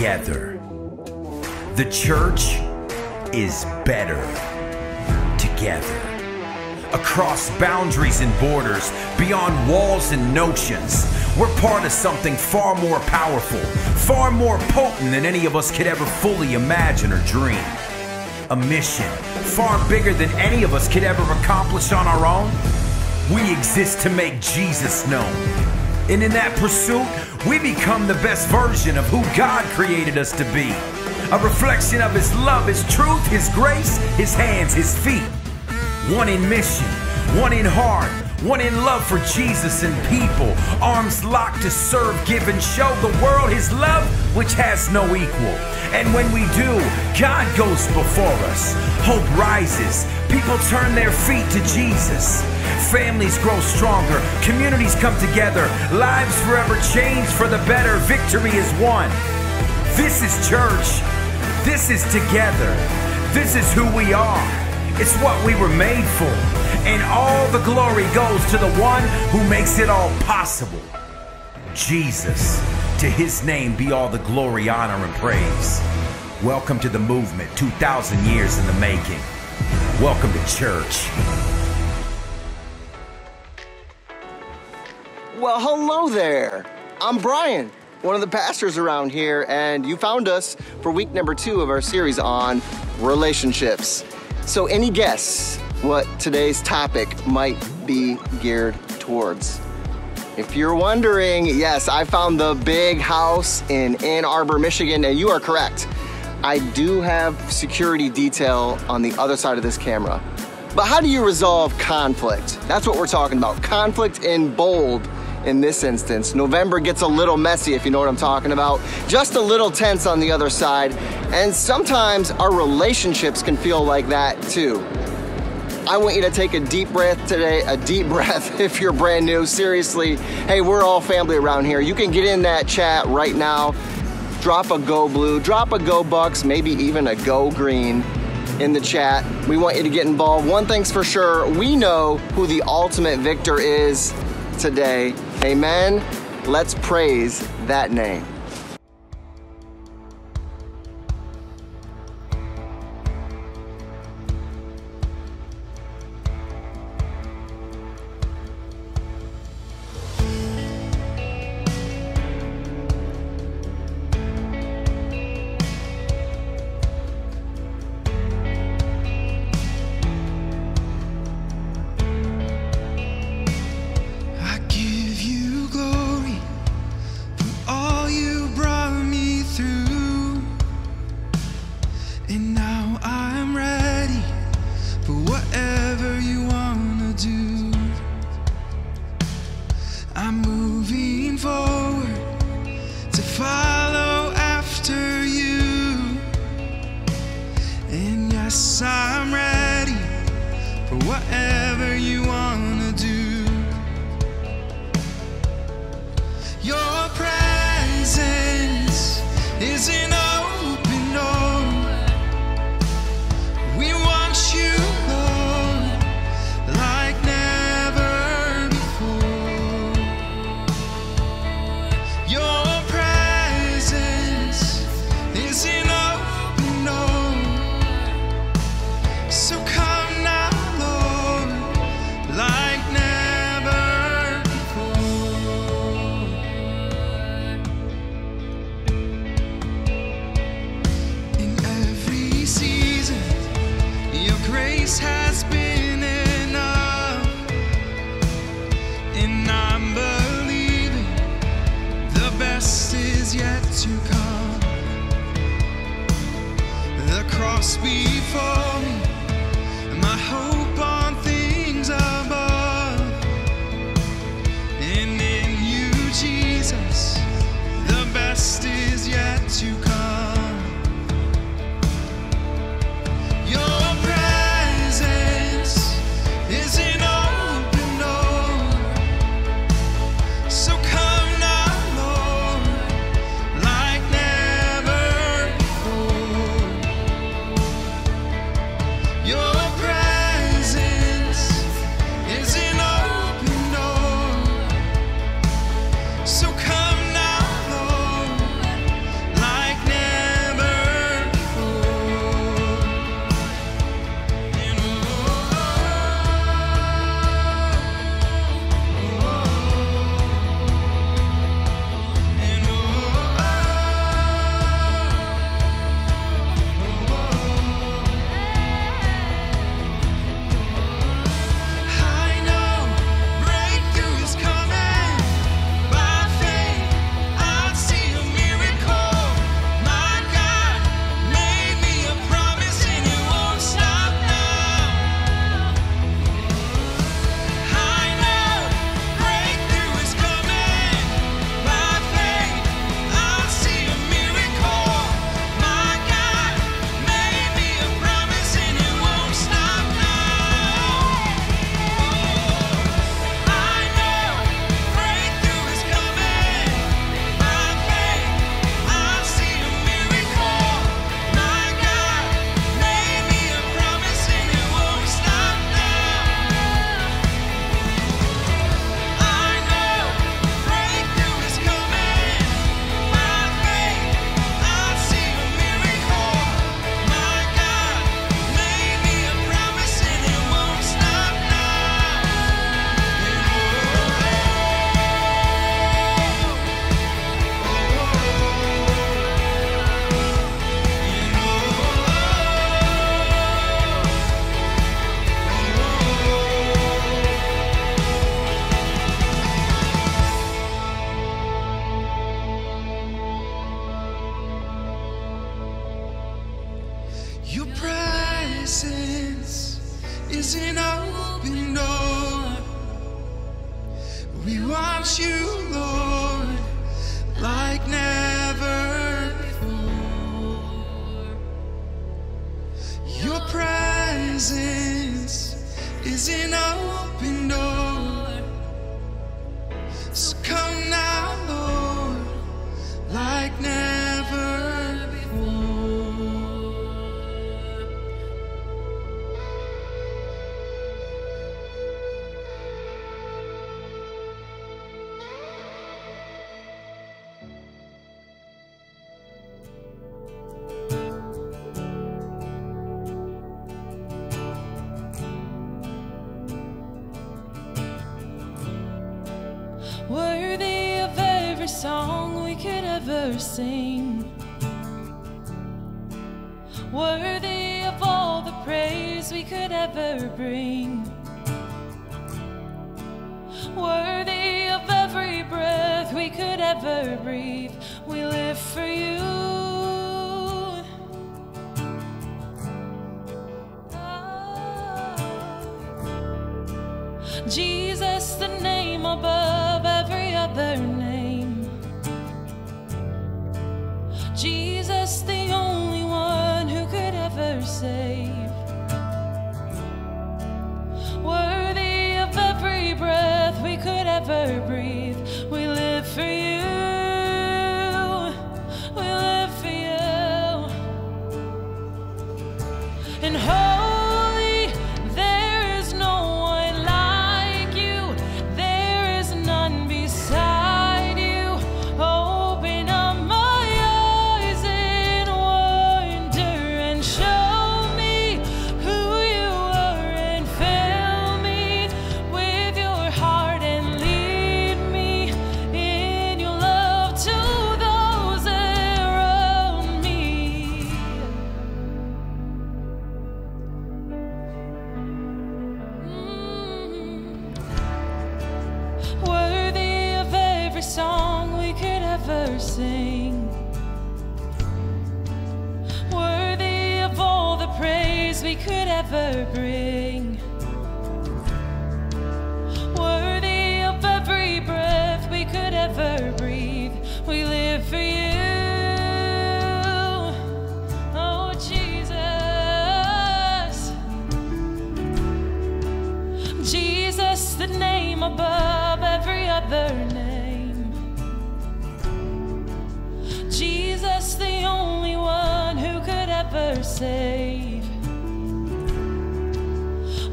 together. The church is better together. Across boundaries and borders, beyond walls and notions, we're part of something far more powerful, far more potent than any of us could ever fully imagine or dream. A mission far bigger than any of us could ever accomplish on our own. We exist to make Jesus known. And in that pursuit, we become the best version of who God created us to be. A reflection of His love, His truth, His grace, His hands, His feet. One in mission, one in heart, one in love for Jesus and people. Arms locked to serve, give, and show the world His love, which has no equal. And when we do, God goes before us. Hope rises. People turn their feet to Jesus. Families grow stronger. Communities come together. Lives forever change for the better. Victory is won. This is church. This is together. This is who we are. It's what we were made for. And all the glory goes to the one who makes it all possible. Jesus. To His name be all the glory, honor, and praise. Welcome to the movement, 2,000 years in the making. Welcome to church. Well, hello there. I'm Brian, one of the pastors around here, and you found us for week number 2 of our series on relationships. So any guess what today's topic might be geared towards? If you're wondering, yes, I found the big house in Ann Arbor, Michigan, and you are correct. I do have security detail on the other side of this camera. But how do you resolve conflict? That's what we're talking about. Conflict in bold. In this instance, November gets a little messy, if you know what I'm talking about. Just a little tense on the other side. And sometimes our relationships can feel like that too. I want you to take a deep breath today, a deep breath if you're brand new. Seriously, hey, we're all family around here. You can get in that chat right now. Drop a go blue, drop a go Bucks, maybe even a go green in the chat. We want you to get involved. One thing's for sure, we know who the ultimate victor is today. Amen. Let's praise that name. Your presence presence is an open door. We want you, Lord, like never before. Your presence is an open door. So come now, Lord, like never before. Worthy of every song we could ever sing, worthy of all the praise we could ever bring, worthy of every breath we could ever breathe. We live for you. Oh. Jesus, the name above every other name. Jesus, the only one who could ever save. Worthy of every breath we could ever breathe. We live for you. We live for you. And song we could ever sing, worthy of all the praise we could ever bring, worthy of every breath we could ever breathe. We live for you. Oh, Jesus, Jesus, the name above every other name. Jesus, the only one who could ever save.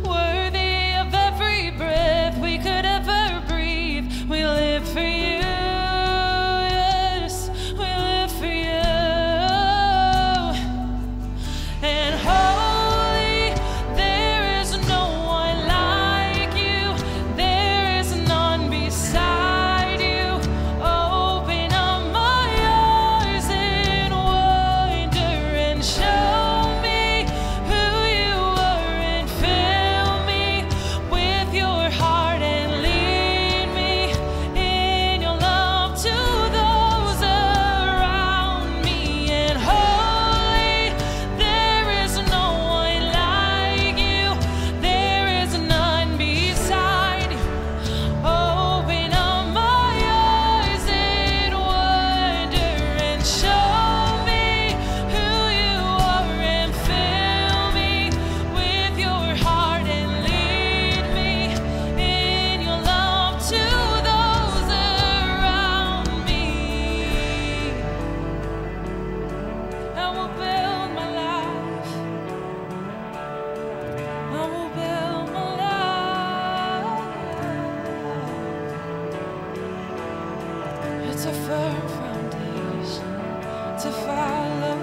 Worthy of every breath we could ever breathe. We live for you. Yes, we live for you. And it's a firm foundation to follow.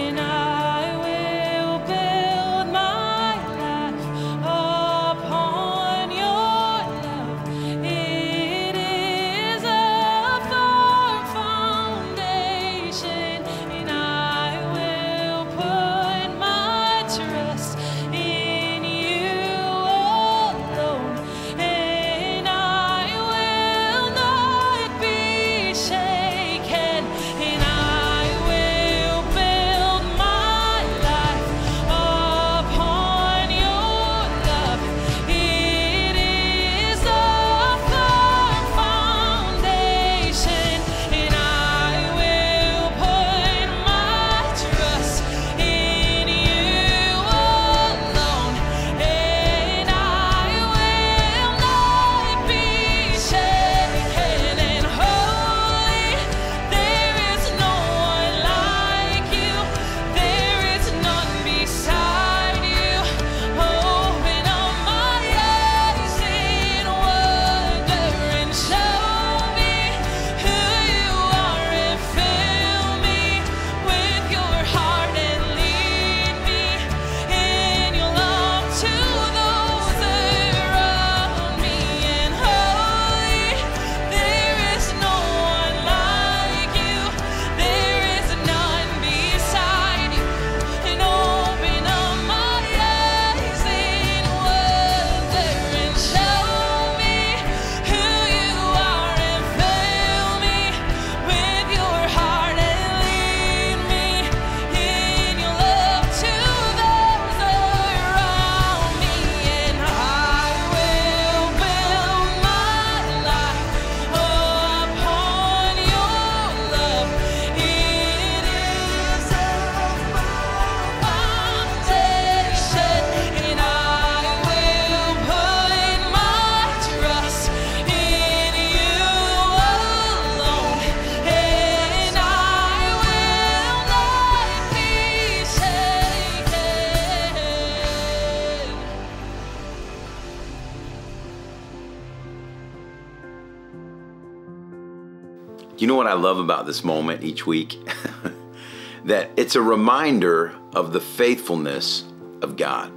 And I will build my life upon your love. It is a firm foundation. And I will put trust in you, oh You know what I love about this moment each week? That it's a reminder of the faithfulness of God.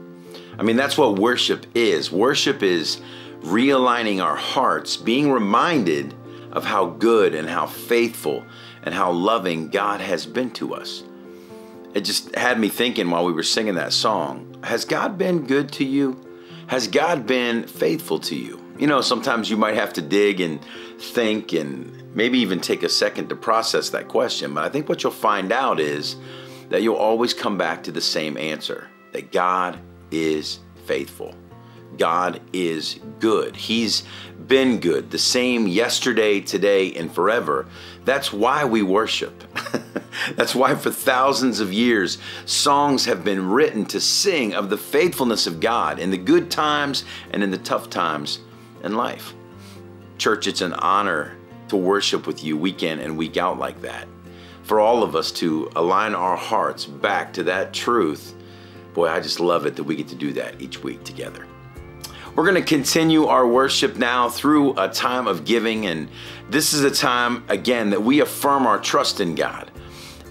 I mean, that's what worship is. Worship is realigning our hearts, being reminded of how good and how faithful and how loving God has been to us. It just had me thinking while we were singing that song, has God been good to you? Has God been faithful to you? You know, sometimes you might have to dig and think and maybe even take a second to process that question. But I think what you'll find out is that you'll always come back to the same answer, that God is faithful. God is good. He's been good, the same yesterday, today, and forever. That's why we worship. That's why for thousands of years, songs have been written to sing of the faithfulness of God in the good times and in the tough times in life. Church, it's an honor to worship with you week in and week out like that. For all of us to align our hearts back to that truth. Boy, I just love it that we get to do that each week together. We're going to continue our worship now through a time of giving, and this is a time, again, that we affirm our trust in God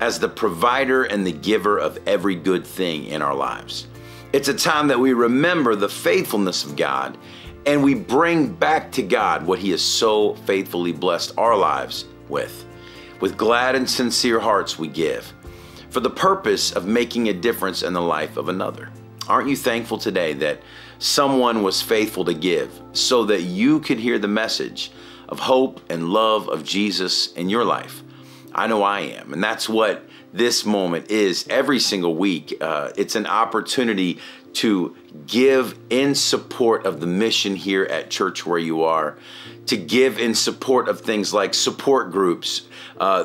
as the provider and the giver of every good thing in our lives. It's a time that we remember the faithfulness of God, and we bring back to God what He has so faithfully blessed our lives with. With glad and sincere hearts we give, for the purpose of making a difference in the life of another. Aren't you thankful today that someone was faithful to give so that you could hear the message of hope and love of Jesus in your life? I know I am, and that's what this moment is every single week. It's an opportunity to give in support of the mission here at Church Where You Are, to give in support of things like support groups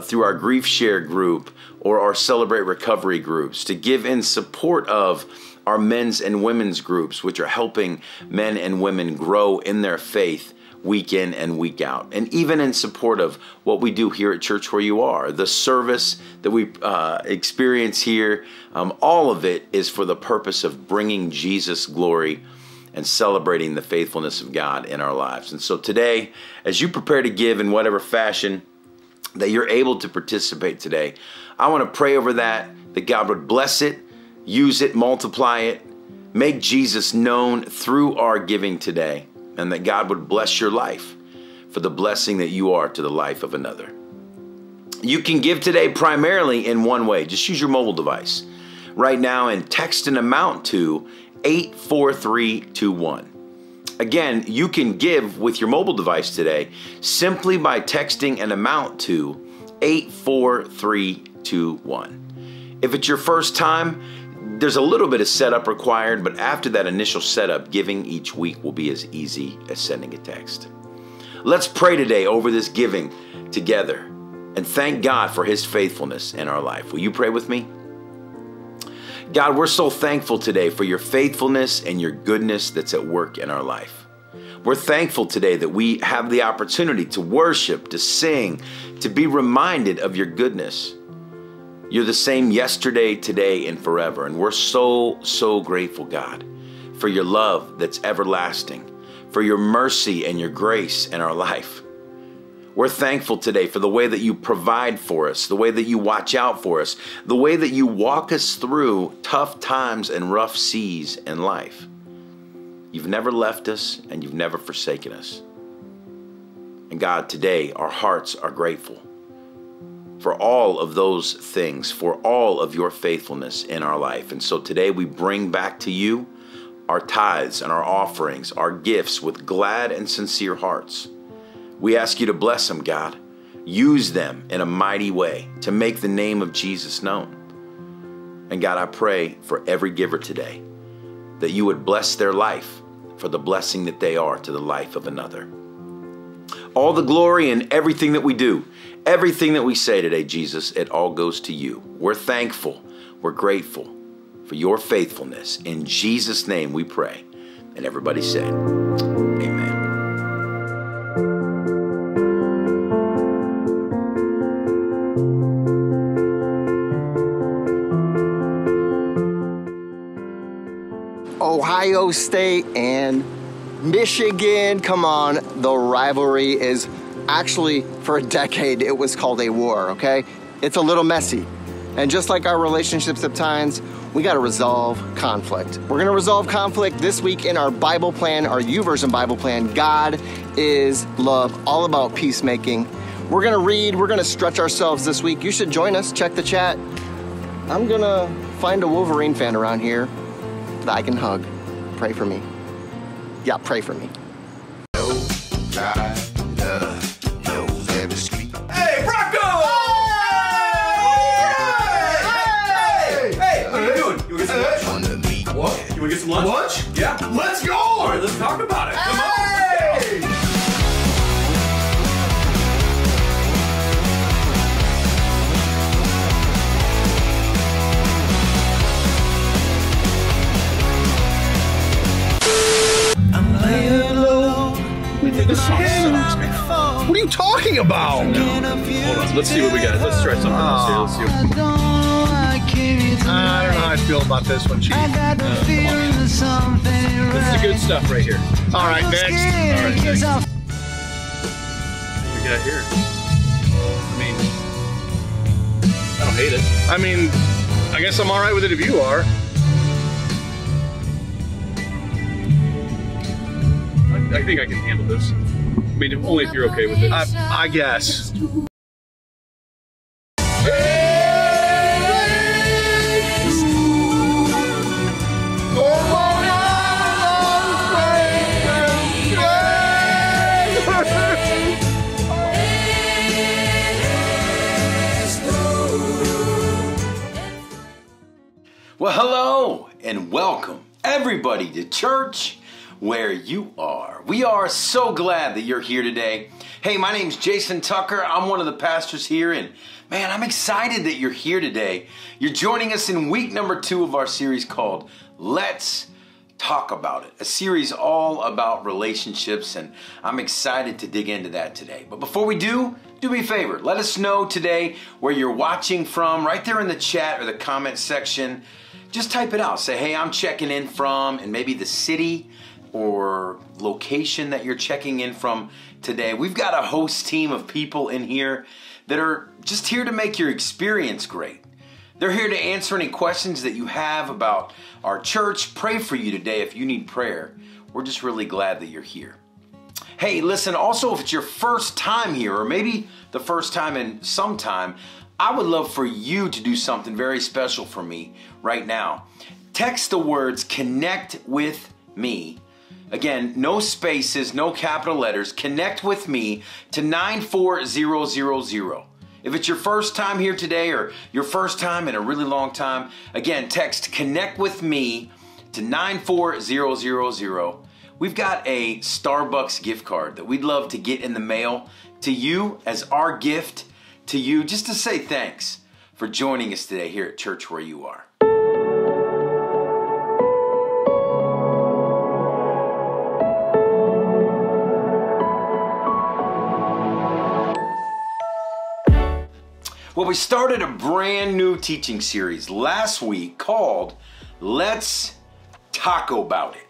through our Grief Share group or our Celebrate Recovery groups, to give in support of our men's and women's groups, which are helping men and women grow in their faith week in and week out, and even in support of what we do here at Church Where You Are, the service that we experience here, all of it is for the purpose of bringing Jesus glory and celebrating the faithfulness of God in our lives. And so today, as you prepare to give in whatever fashion that you're able to participate today, I want to pray over that God would bless it, use it, multiply it, make Jesus known through our giving today, and that God would bless your life for the blessing that you are to the life of another. You can give today primarily in one way. Just use your mobile device right now and text an amount to 84321. Again, you can give with your mobile device today simply by texting an amount to 84321. If it's your first time, there's a little bit of setup required, but after that initial setup, giving each week will be as easy as sending a text. Let's pray today over this giving together and thank God for His faithfulness in our life. Will you pray with me? God, we're so thankful today for your faithfulness and your goodness that's at work in our life. We're thankful today that we have the opportunity to worship, to sing, to be reminded of your goodness. You're the same yesterday, today, and forever. And we're so, so grateful, God, for your love that's everlasting, for your mercy and your grace in our life. We're thankful today for the way that you provide for us, the way that you watch out for us, the way that you walk us through tough times and rough seas in life. You've never left us and you've never forsaken us. And God, today our hearts are grateful for all of those things, for all of your faithfulness in our life. And so today we bring back to you our tithes and our offerings, our gifts with glad and sincere hearts. We ask you to bless them, God. Use them in a mighty way to make the name of Jesus known. And God, I pray for every giver today that you would bless their life for the blessing that they are to the life of another. All the glory and everything that we do, everything that we say today, Jesus, it all goes to you. We're thankful. We're grateful for your faithfulness. In Jesus' name we pray. And everybody said, amen. Ohio State and Michigan, come on, the rivalry is Actually, for a decade, it was called a war, okay? It's a little messy. And just like our relationships at times, we gotta resolve conflict. We're gonna resolve conflict this week in our Bible plan, our YouVersion Bible plan, God is Love, all about peacemaking. We're gonna read, we're gonna stretch ourselves this week. You should join us, check the chat. I'm gonna find a Wolverine fan around here that I can hug. Pray for me. Yeah, pray for me. We get some lunch? Lunch? Yeah. Let's go! All right, let's talk about it. Come on, let's go! I'm laying low. We did this song sucks. What are you talking about? No. Hold on, let's see what we got. Let's try something else here. Let's see I don't know how I feel about this one, Chief. This is good stuff right here. All right, next. All right, next. What we got here? I mean, I don't hate it. I mean, I guess I'm all right with it if you are. I think I can handle this. I mean, only if you're okay with it. I guess. Well, hello and welcome everybody to Church Where You Are. We are so glad that you're here today. Hey, my name's Jason Tucker. I'm one of the pastors here, and man, I'm excited that you're here today. You're joining us in week number 2 of our series called Let's Talk About It, a series all about relationships, and I'm excited to dig into that today. But before we do me a favor. Let us know today where you're watching from, right there in the chat or the comment section. Just type it out. Say, hey, I'm checking in from, and maybe the city or location that you're checking in from today. We've got a host team of people in here that are just here to make your experience great. They're here to answer any questions that you have about our church, pray for you today if you need prayer. We're just really glad that you're here. Hey, listen, also if it's your first time here, or maybe the first time in some time, I would love for you to do something very special for me right now. Text the words connect with me. Again, no spaces, no capital letters. Connect with me to 94000. If it's your first time here today or your first time in a really long time, again, text connect with me to 94000. We've got a Starbucks gift card that we'd love to get in the mail to you as our gift to you, just to say thanks for joining us today here at Church Where You Are. Well, we started a brand new teaching series last week called Let's Talk About It.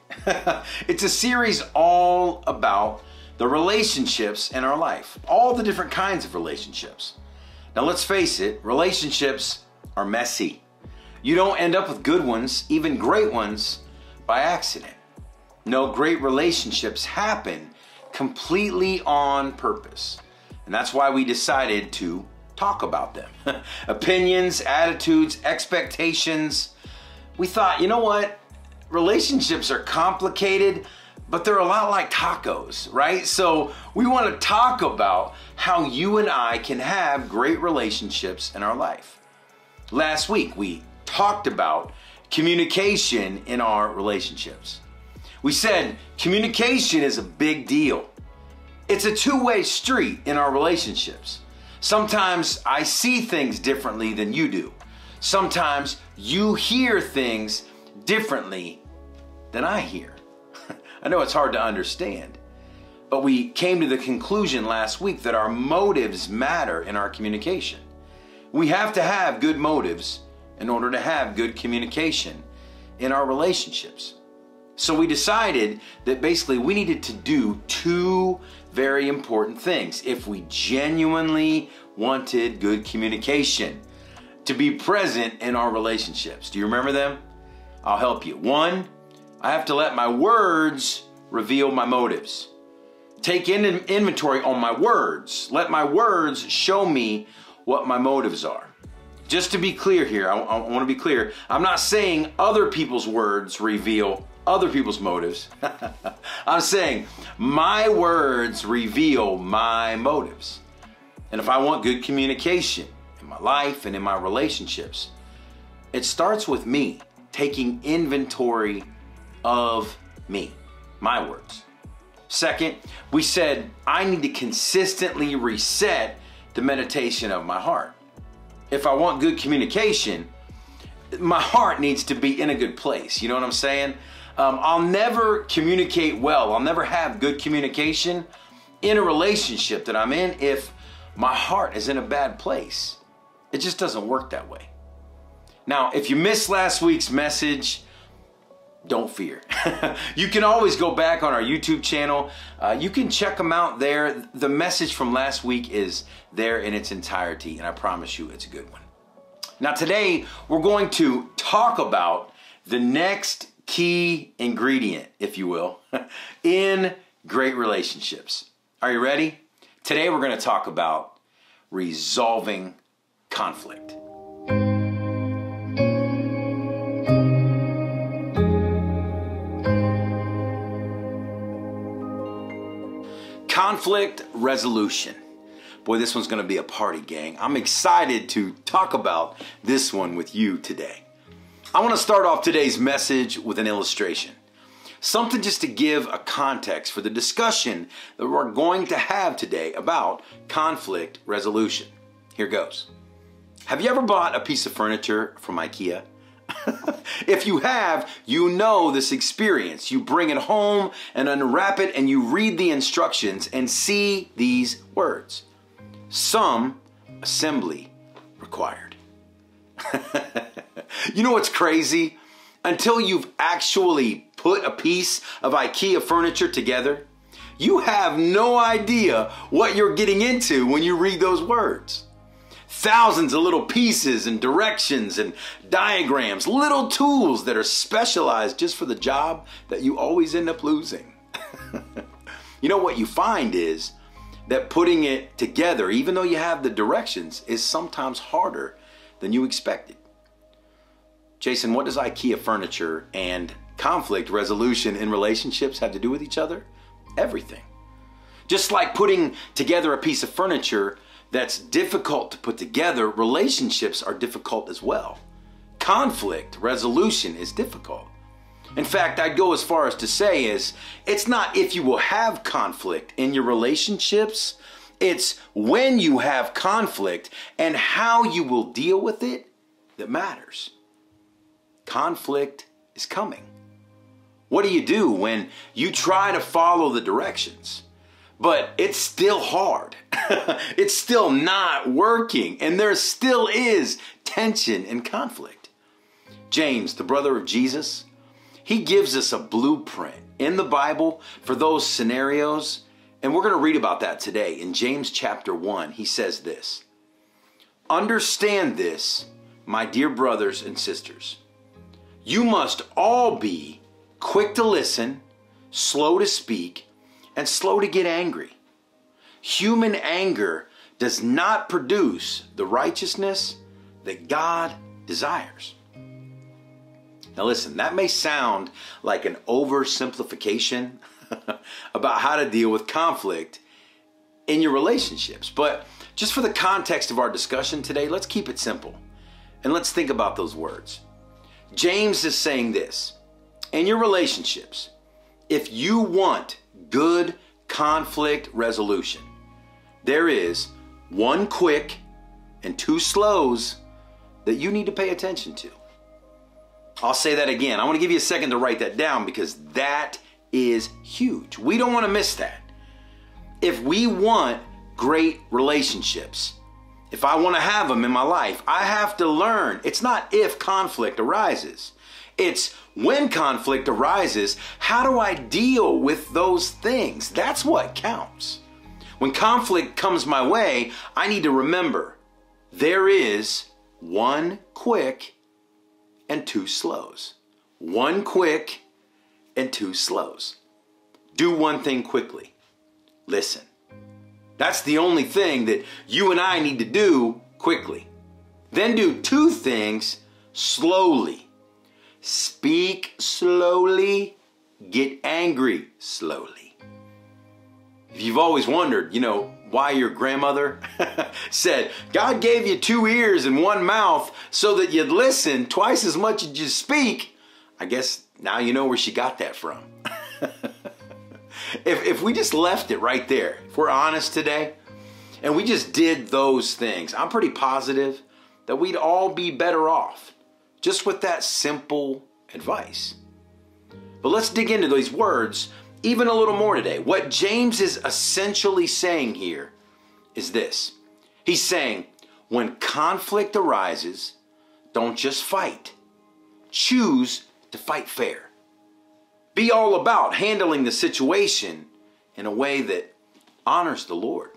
It's a series all about the relationships in our life, all the different kinds of relationships. Now let's face it, relationships are messy. You don't end up with good ones, even great ones, by accident. No, great relationships happen completely on purpose. And that's why we decided to talk about them. Opinions, attitudes, expectations. We thought, you know what? Relationships are complicated, but they're a lot like tacos, right? So we want to talk about how you and I can have great relationships in our life. Last week, we talked about communication in our relationships. We said communication is a big deal. It's a two-way street in our relationships. Sometimes I see things differently than you do. Sometimes you hear things differently than I hear. I know it's hard to understand, but we came to the conclusion last week that our motives matter in our communication. We have to have good motives in order to have good communication in our relationships. So we decided that basically we needed to do two very important things if we genuinely wanted good communication to be present in our relationships. Do you remember them? I'll help you. One, I have to let my words reveal my motives. Take inventory on my words. Let my words show me what my motives are. Just to be clear here, I want to be clear. I'm not saying other people's words reveal other people's motives. I'm saying my words reveal my motives. And if I want good communication in my life and in my relationships, it starts with me taking inventory of me, my words. Second, we said I need to consistently reset the meditation of my heart. If I want good communication, my heart needs to be in a good place. You know what I'm saying? I'll never communicate well. I'll never have good communication in a relationship that I'm in if my heart is in a bad place. It just doesn't work that way. Now, if you missed last week's message, don't fear. You can always go back on our YouTube channel. You can check them out there. The message from last week is there in its entirety, and I promise you it's a good one. Now, today, we're going to talk about the next key ingredient, if you will, in great relationships. Are you ready? Today, we're going to talk about resolving conflict. Conflict resolution. Boy, this one's going to be a party, gang. I'm excited to talk about this one with you today. I want to start off today's message with an illustration. Something just to give a context for the discussion that we're going to have today about conflict resolution. Here goes. Have you ever bought a piece of furniture from IKEA? If you have, you know this experience. You bring it home and unwrap it and you read the instructions and see these words. Some assembly required. You know what's crazy? Until you've actually put a piece of IKEA furniture together, you have no idea what you're getting into when you read those words. Thousands of little pieces and directions and diagrams, little tools that are specialized just for the job that you always end up losing. You know what you find is that putting it together, even though you have the directions, is sometimes harder than you expected. Jason, what does IKEA furniture and conflict resolution in relationships have to do with each other? Everything. Just like putting together a piece of furniture that's difficult to put together, relationships are difficult as well. Conflict resolution is difficult. In fact, I'd go as far as to say it's not if you will have conflict in your relationships, it's when you have conflict and how you will deal with it that matters. Conflict is coming. What do you do when you try to follow the directions, but it's still hard? It's still not working, and there still is tension and conflict. James, the brother of Jesus, he gives us a blueprint in the Bible for those scenarios, and we're going to read about that today. In James chapter 1, he says this, "Understand this, my dear brothers and sisters. You must all be quick to listen, slow to speak, and slow to get angry. Human anger does not produce the righteousness that God desires." Now listen, that may sound like an oversimplification about how to deal with conflict in your relationships, but just for the context of our discussion today, let's keep it simple and let's think about those words. James is saying this, in your relationships, if you want good conflict resolution, there is one quick and two slows that you need to pay attention to. I'll say that again. I want to give you a second to write that down because that is huge. We don't want to miss that. If we want great relationships, if I want to have them in my life, I have to learn. It's not if conflict arises. It's when conflict arises, how do I deal with those things? That's what counts. When conflict comes my way, I need to remember there is one quick and two slows. One quick and two slows. Do one thing quickly. Listen. That's the only thing that you and I need to do quickly. Then do two things slowly. Speak slowly, get angry slowly. If you've always wondered, why your grandmother said, God gave you two ears and one mouth so that you'd listen twice as much as you speak, I guess now you know where she got that from. If we just left it right there, if we're honest today, and we just did those things, I'm pretty positive that we'd all be better off just with that simple advice. But let's dig into these words even a little more today. What James is essentially saying here is this. He's saying, when conflict arises, don't just fight. Choose to fight fair. Be all about handling the situation in a way that honors the Lord.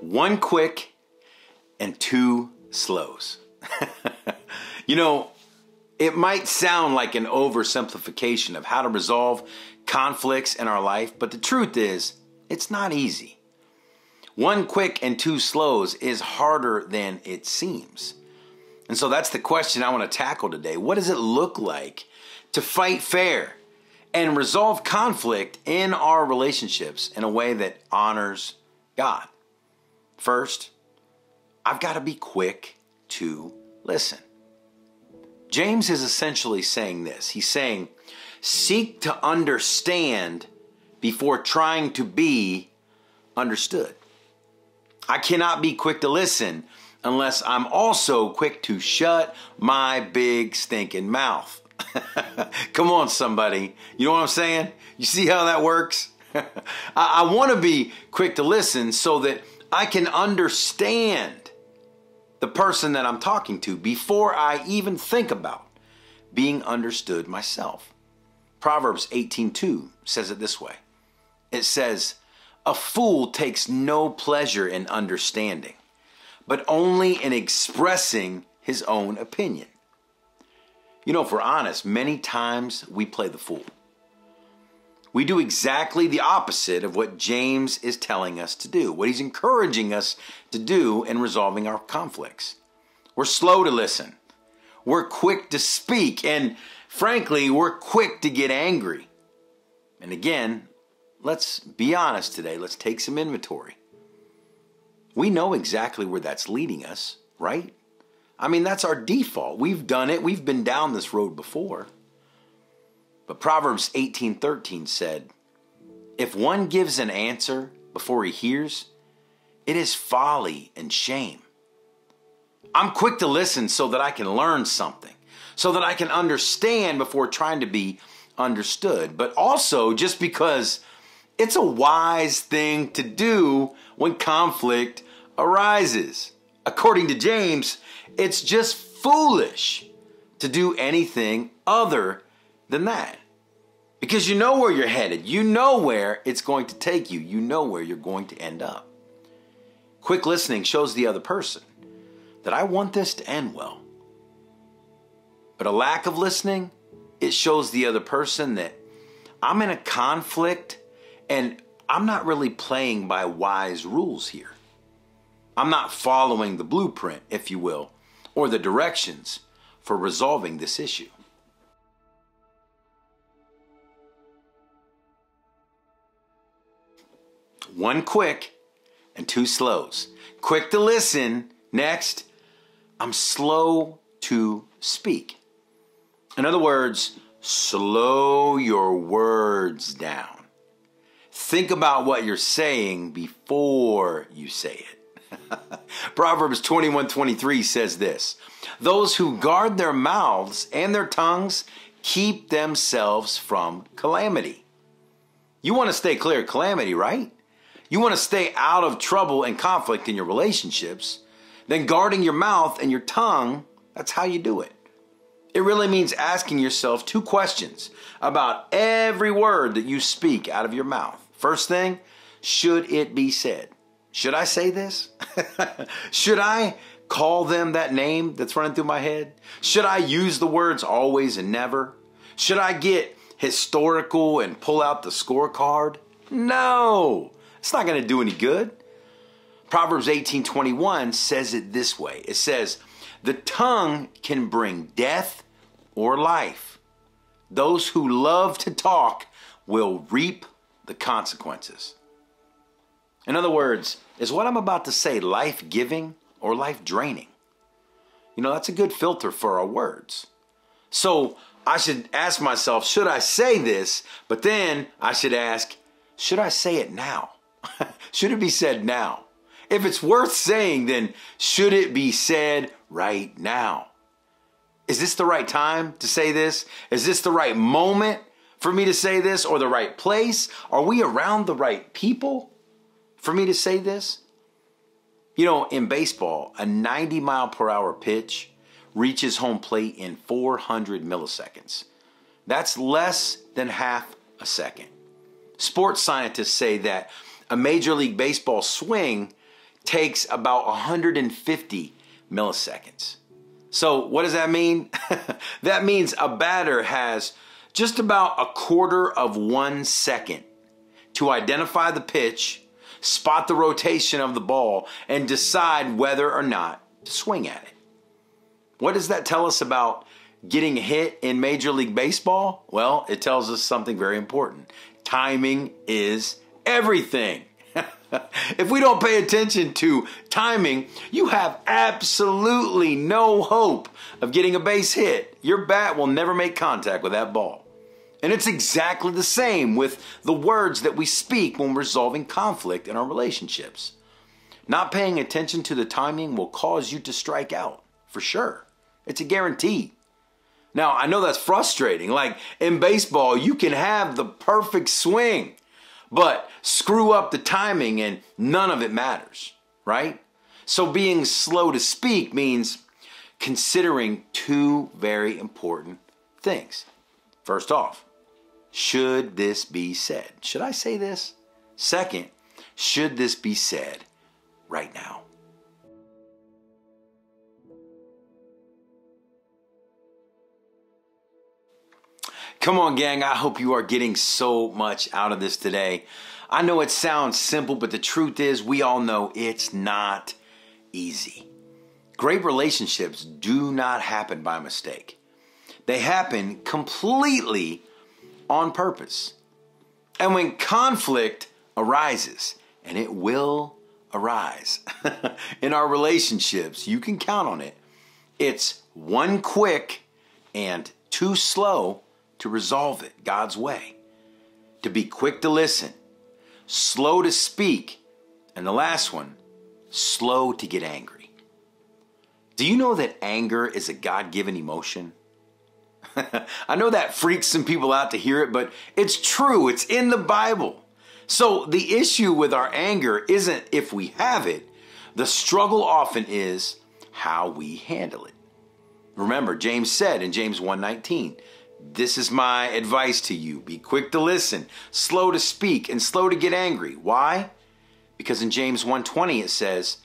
One quick and two slows. It might sound like an oversimplification of how to resolve conflicts in our life, but the truth is, it's not easy. One quick and two slows is harder than it seems. And so that's the question I want to tackle today. What does it look like to fight fair and resolve conflict in our relationships in a way that honors God? First, I've got to be quick to listen. James is essentially saying this. He's saying, seek to understand before trying to be understood. I cannot be quick to listen unless I'm also quick to shut my big stinking mouth. Come on, somebody. You know what I'm saying? You see how that works? I want to be quick to listen so that I can understand the person that I'm talking to before I even think about being understood myself. Proverbs 18:2 says it this way. It says, a fool takes no pleasure in understanding, but only in expressing his own opinion. If we're honest, many times we play the fool. We do exactly the opposite of what James is telling us to do, what he's encouraging us to do in resolving our conflicts. We're slow to listen. We're quick to speak. And frankly, we're quick to get angry. And again, let's be honest today. Let's take some inventory. We know exactly where that's leading us, right? That's our default. We've done it. We've been down this road before. But Proverbs 18:13 said, if one gives an answer before he hears, it is folly and shame. I'm quick to listen so that I can learn something, so that I can understand before trying to be understood. But also just because it's a wise thing to do when conflict arises. According to James, it's just foolish to do anything other than that. Because you know where you're headed. You know where it's going to take you. You know where you're going to end up. Quick listening shows the other person that I want this to end well. But a lack of listening, it shows the other person that I'm in a conflict and I'm not really playing by wise rules here. I'm not following the blueprint, if you will, or the directions for resolving this issue. One quick and two slows. Quick to listen. Next, I'm slow to speak. In other words, slow your words down. Think about what you're saying before you say it. Proverbs 21:23 says this, those who guard their mouths and their tongues keep themselves from calamity. You want to stay clear of calamity, right? You want to stay out of trouble and conflict in your relationships, then guarding your mouth and your tongue, that's how you do it. It really means asking yourself two questions about every word that you speak out of your mouth. First thing, should it be said? Should I say this? Should I call them that name that's running through my head? Should I use the words always and never? Should I get historical and pull out the scorecard? No, it's not going to do any good. Proverbs 18:21 says it this way. It says, the tongue can bring death or life. Those who love to talk will reap the consequences. In other words, is what I'm about to say life-giving or life-draining? You know, that's a good filter for our words. So I should ask myself, should I say this? But then I should ask, should I say it now? Should it be said now? If it's worth saying, then should it be said right now? Is this the right time to say this? Is this the right moment for me to say this, or the right place? Are we around the right people for me to say this? You know, in baseball, a 90-mile-per-hour pitch reaches home plate in 400 milliseconds. That's less than half a second. Sports scientists say that a Major League Baseball swing takes about 150 milliseconds. So what does that mean? That means a batter has just about a quarter of 1 second to identify the pitch, spot the rotation of the ball, and decide whether or not to swing at it. What does that tell us about getting hit in Major League Baseball? Well, it tells us something very important. Timing is everything. If we don't pay attention to timing, you have absolutely no hope of getting a base hit. Your bat will never make contact with that ball. And it's exactly the same with the words that we speak when resolving conflict in our relationships. Not paying attention to the timing will cause you to strike out, for sure. It's a guarantee. Now, I know that's frustrating. Like in baseball, you can have the perfect swing, but screw up the timing and none of it matters, right? So being slow to speak means considering two very important things. First off, should this be said? Should I say this? Second, should this be said right now? Come on, gang. I hope you are getting so much out of this today. I know it sounds simple, but the truth is we all know it's not easy. Great relationships do not happen by mistake. They happen completely on purpose. And when conflict arises, and it will arise in our relationships, you can count on it. It's one quick and two slow to resolve it God's way. To be quick to listen, slow to speak, and the last one, slow to get angry. Do you know that anger is a God-given emotion? I know that freaks some people out to hear it, but it's true. It's in the Bible. So the issue with our anger isn't if we have it. The struggle often is how we handle it. Remember, James said in James 1:19, this is my advice to you. Be quick to listen, slow to speak, and slow to get angry. Why? Because in James 1:20 it says,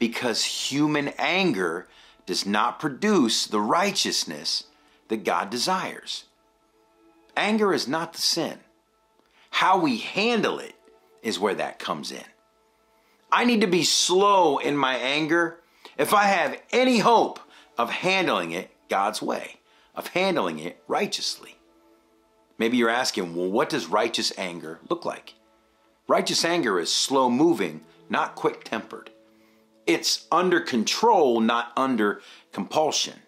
because human anger does not produce the righteousness that God desires. Anger is not the sin. How we handle it is where that comes in. I need to be slow in my anger if I have any hope of handling it God's way, of handling it righteously. Maybe you're asking, well, what does righteous anger look like? Righteous anger is slow moving, not quick tempered. It's under control, not under compulsion.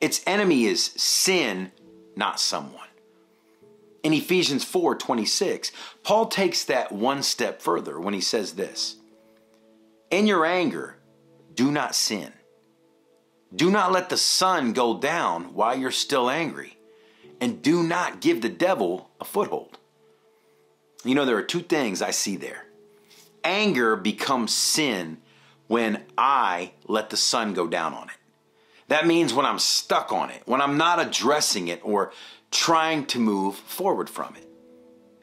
Its enemy is sin, not someone. In Ephesians 4:26, Paul takes that one step further when he says this. In your anger, do not sin. Do not let the sun go down while you're still angry. And do not give the devil a foothold. You know, there are two things I see there. anger becomes sin when I let the sun go down on it. That means when I'm stuck on it, when I'm not addressing it or trying to move forward from it.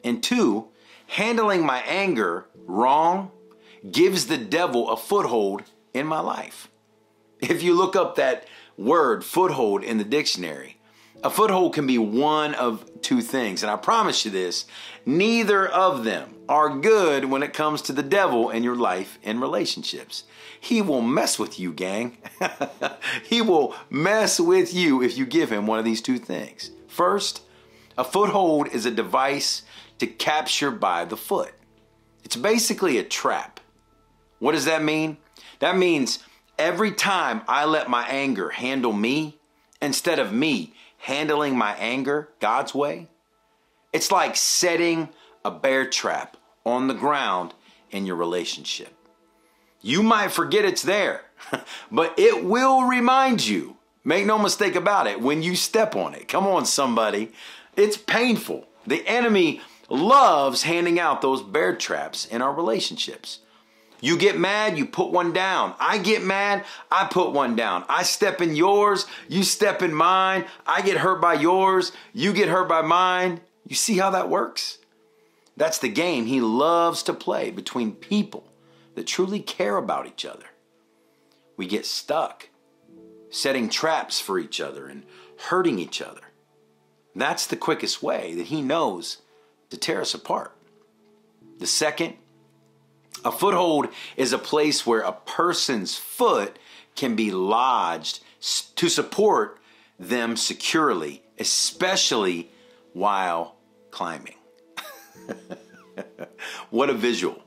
And two, handling my anger wrong gives the devil a foothold in my life. If you look up that word foothold in the dictionary, a foothold can be one of two things. And I promise you this, neither of them are good when it comes to the devil in your life and relationships. He will mess with you, gang. He will mess with you if you give him one of these two things. First, a foothold is a device to capture by the foot. It's basically a trap. What does that mean? That means every time I let my anger handle me, instead of me handling my anger God's way, it's like setting a bear trap on the ground in your relationship. You might forget it's there, but it will remind you. Make no mistake about it when you step on it. Come on, somebody. It's painful. The enemy loves handing out those bear traps in our relationships. You get mad, you put one down. I get mad, I put one down. I step in yours, you step in mine. I get hurt by yours, you get hurt by mine. You see how that works? That's the game he loves to play between people that truly care about each other. We get stuck setting traps for each other and hurting each other. That's the quickest way that he knows to tear us apart. The second, a foothold is a place where a person's foot can be lodged to support them securely, especially while climbing. What a visual.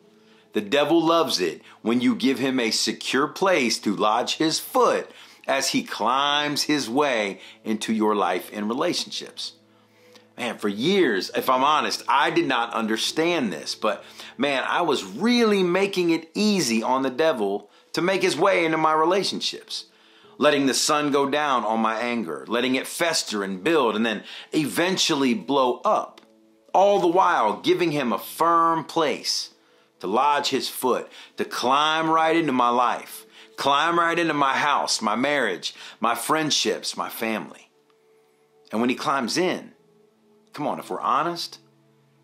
The devil loves it when you give him a secure place to lodge his foot as he climbs his way into your life and relationships. Man, for years, if I'm honest, I did not understand this, but man, I was really making it easy on the devil to make his way into my relationships. Letting the sun go down on my anger, letting it fester and build and then eventually blow up. All the while giving him a firm place to lodge his foot, to climb right into my life, climb right into my house, my marriage, my friendships, my family. And when he climbs in, come on, if we're honest,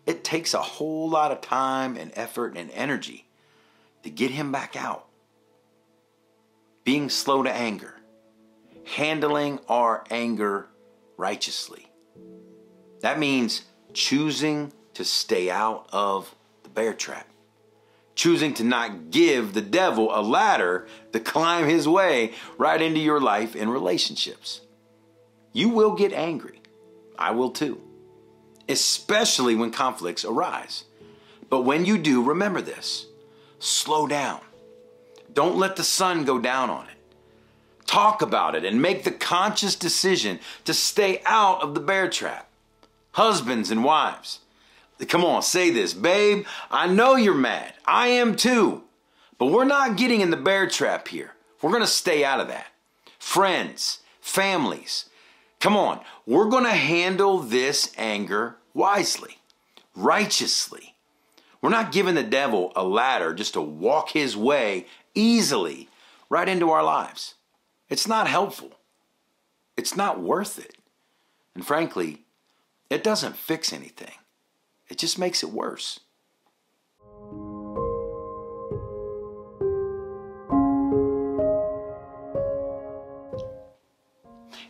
it takes a whole lot of time and effort and energy to get him back out. Being slow to anger, handling our anger righteously. That means choosing to stay out of the bear trap, choosing to not give the devil a ladder to climb his way right into your life and relationships. You will get angry. I will too. Especially when conflicts arise. But when you do, remember this. Slow down. Don't let the sun go down on it. Talk about it and make the conscious decision to stay out of the bear trap. Husbands and wives, come on, say this. Babe, I know you're mad. I am too. But we're not getting in the bear trap here. We're going to stay out of that. Friends, families, come on, we're going to handle this anger wisely, righteously. We're not giving the devil a ladder just to walk his way easily right into our lives. It's not helpful. It's not worth it. And frankly, it doesn't fix anything. It just makes it worse.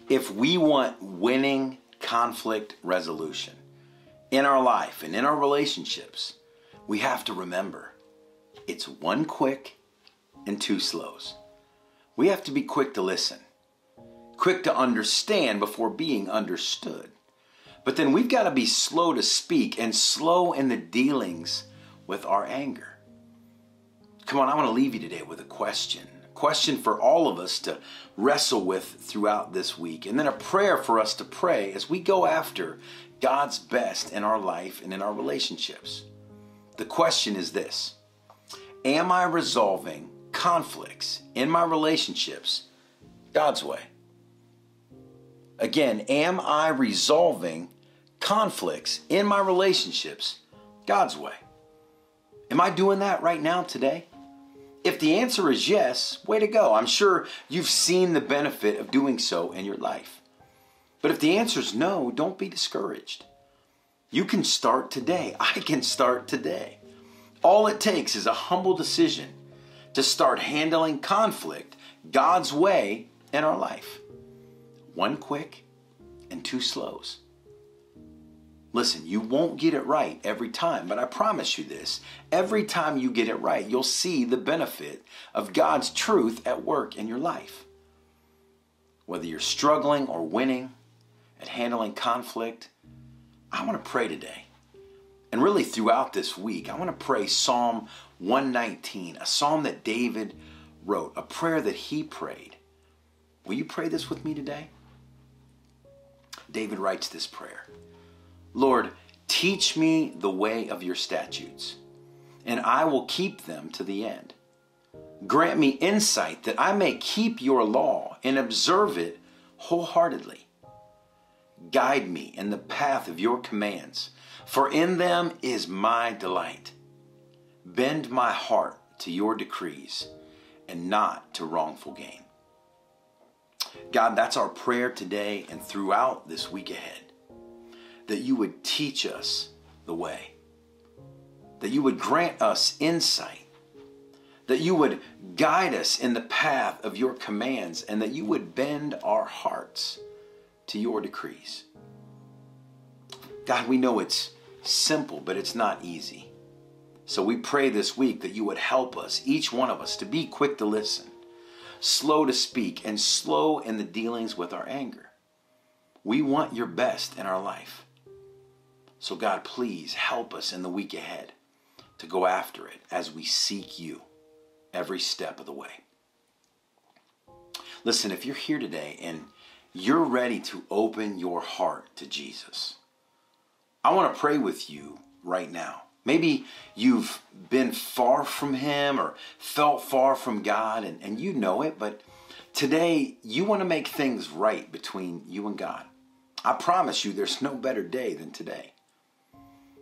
If we want winning conflict resolution in our life and in our relationships, we have to remember it's one quick and two slows. We have to be quick to listen, quick to understand before being understood. But then we've got to be slow to speak and slow in the dealings with our anger. Come on, I want to leave you today with a question. Question for all of us to wrestle with throughout this week, and then a prayer for us to pray as we go after God's best in our life and in our relationships. The question is this: am I resolving conflicts in my relationships God's way? Again, am I resolving conflicts in my relationships God's way? Am I doing that right now today? If the answer is yes, way to go. I'm sure you've seen the benefit of doing so in your life. But if the answer is no, don't be discouraged. You can start today. I can start today. All it takes is a humble decision to start handling conflict God's way in our life. One quick and two slows. Listen, you won't get it right every time, but I promise you this. Every time you get it right, you'll see the benefit of God's truth at work in your life. Whether you're struggling or winning at handling conflict, I want to pray today. And really throughout this week, I want to pray Psalm 119, a psalm that David wrote, a prayer that he prayed. Will you pray this with me today? David writes this prayer. Lord, teach me the way of your statutes, and I will keep them to the end. Grant me insight that I may keep your law and observe it wholeheartedly. Guide me in the path of your commands, for in them is my delight. Bend my heart to your decrees and not to wrongful gain. God, that's our prayer today and throughout this week ahead. That you would teach us the way, that you would grant us insight, that you would guide us in the path of your commands, and that you would bend our hearts to your decrees. God, we know it's simple, but it's not easy. So we pray this week that you would help us, each one of us, to be quick to listen, slow to speak, and slow in the dealings with our anger. We want your best in our life. So God, please help us in the week ahead to go after it as we seek you every step of the way. Listen, if you're here today and you're ready to open your heart to Jesus, I want to pray with you right now. Maybe you've been far from him or felt far from God and you know it, but today you want to make things right between you and God. I promise you there's no better day than today.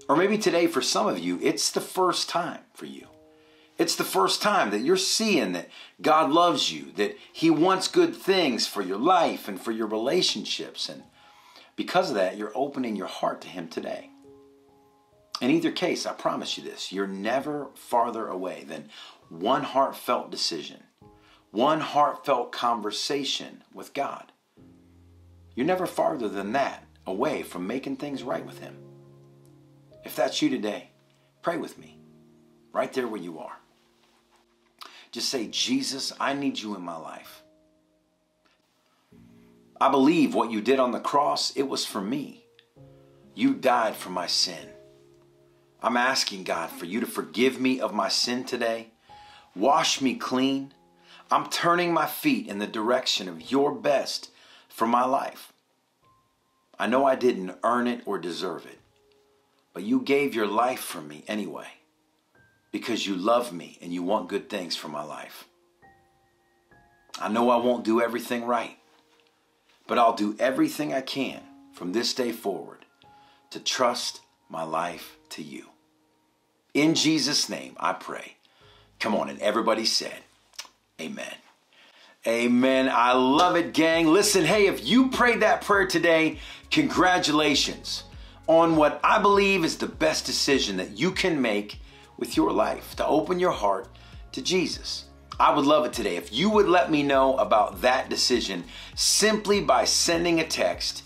Or maybe today, for some of you, it's the first time for you. It's the first time that you're seeing that God loves you, that he wants good things for your life and for your relationships. And because of that, you're opening your heart to him today. In either case, I promise you this, you're never farther away than one heartfelt decision, one heartfelt conversation with God. You're never farther than that away from making things right with him. If that's you today, pray with me right there where you are. Just say, Jesus, I need you in my life. I believe what you did on the cross, it was for me. You died for my sin. I'm asking God for you to forgive me of my sin today. Wash me clean. I'm turning my feet in the direction of your best for my life. I know I didn't earn it or deserve it. But you gave your life for me anyway, because you love me and you want good things for my life. I know I won't do everything right, but I'll do everything I can from this day forward to trust my life to you. In Jesus' name, I pray. Come on, and everybody said, amen. Amen. I love it, gang. Listen, hey, if you prayed that prayer today, congratulations on what I believe is the best decision that you can make with your life, to open your heart to Jesus. I would love it today if you would let me know about that decision simply by sending a text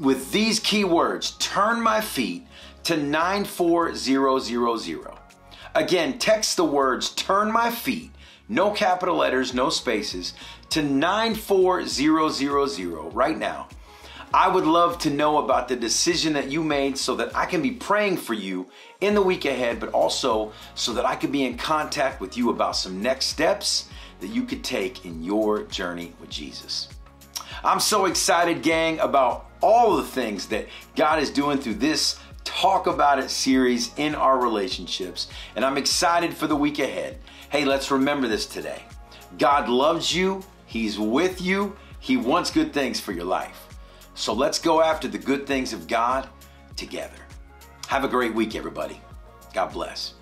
with these key words, turn my feet to 94000. Again, text the words, turn my feet, no capital letters, no spaces, to 94000 right now. I would love to know about the decision that you made so that I can be praying for you in the week ahead, but also so that I can be in contact with you about some next steps that you could take in your journey with Jesus. I'm so excited, gang, about all the things that God is doing through this Talk About It series in our relationships, and I'm excited for the week ahead. Hey, let's remember this today. God loves you. He's with you. He wants good things for your life. So let's go after the good things of God together. Have a great week, everybody. God bless.